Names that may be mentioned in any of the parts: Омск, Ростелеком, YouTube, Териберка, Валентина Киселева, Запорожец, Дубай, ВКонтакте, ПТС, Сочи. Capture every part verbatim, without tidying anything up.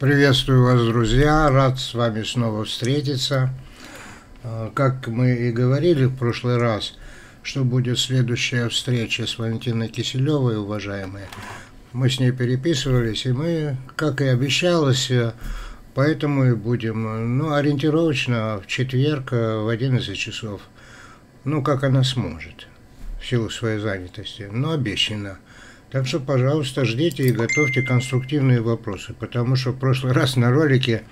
Приветствую вас, друзья, рад с вами снова встретиться. Как мы и говорили в прошлый раз, что будет следующая встреча с Валентиной Киселевой, уважаемые. Мы с ней переписывались, и мы, как и обещалось, поэтому и будем, ну, ориентировочно в четверг в одиннадцать часов. Ну, как она сможет, в силу своей занятости, но обещано. Так что, пожалуйста, ждите и готовьте конструктивные вопросы, потому что в прошлый раз на ролике,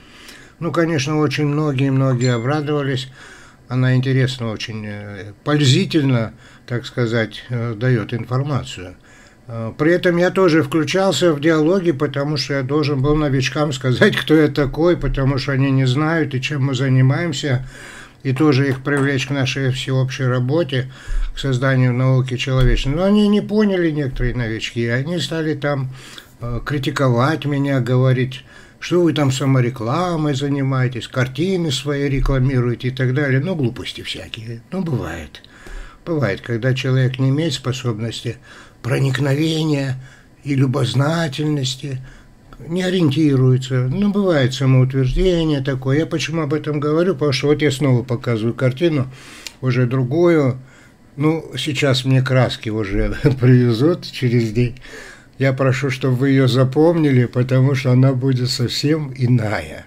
ну, конечно, очень многие-многие обрадовались. Она интересно, очень пользительно, так сказать, дает информацию. При этом я тоже включался в диалоги, потому что я должен был новичкам сказать, кто я такой, потому что они не знают и чем мы занимаемся, и тоже их привлечь к нашей всеобщей работе, к созданию науки человечной. Но они не поняли, некоторые новички, они стали там э, критиковать меня, говорить, что вы там саморекламой занимаетесь, картины свои рекламируете и так далее. Ну, глупости всякие. Ну, бывает. Бывает, когда человек не имеет способности проникновения и любознательности, не ориентируется. Ну, бывает самоутверждение такое. Я почему об этом говорю? Потому что вот я снова показываю картину, уже другую. Ну, сейчас мне краски уже привезут через день. Я прошу, чтобы вы ее запомнили, потому что она будет совсем иная.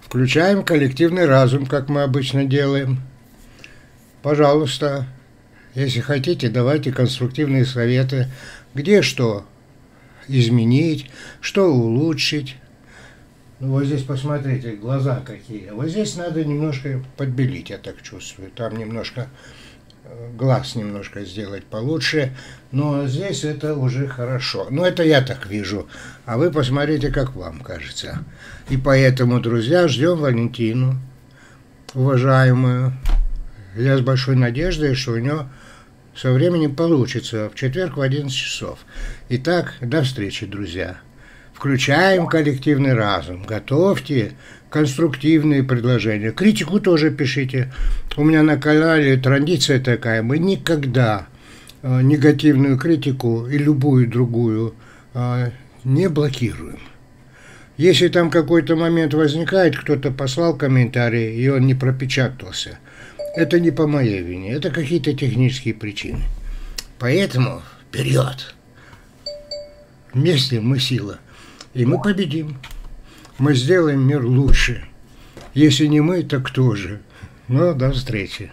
Включаем коллективный разум, как мы обычно делаем. Пожалуйста, если хотите, давайте конструктивные советы. Где что изменить, что улучшить. Ну, вот здесь посмотрите, глаза какие. Вот здесь надо немножко подбелить, я так чувствую. Там немножко, глаз немножко сделать получше. Но здесь это уже хорошо. Но это я так вижу. А вы посмотрите, как вам кажется. И поэтому, друзья, ждем Валентину, уважаемую. Я с большой надеждой, что у нее со временем получится, в четверг в одиннадцать часов. Итак, до встречи, друзья. Включаем коллективный разум, готовьте конструктивные предложения. Критику тоже пишите. У меня на канале традиция такая, мы никогда э, негативную критику и любую другую э, не блокируем. Если там какой-то момент возникает, кто-то послал комментарий, и он не пропечатался, это не по моей вине, это какие-то технические причины. Поэтому вперед! Вместе мы сила. И мы победим. Мы сделаем мир лучше. Если не мы, то кто же? Ну, до встречи.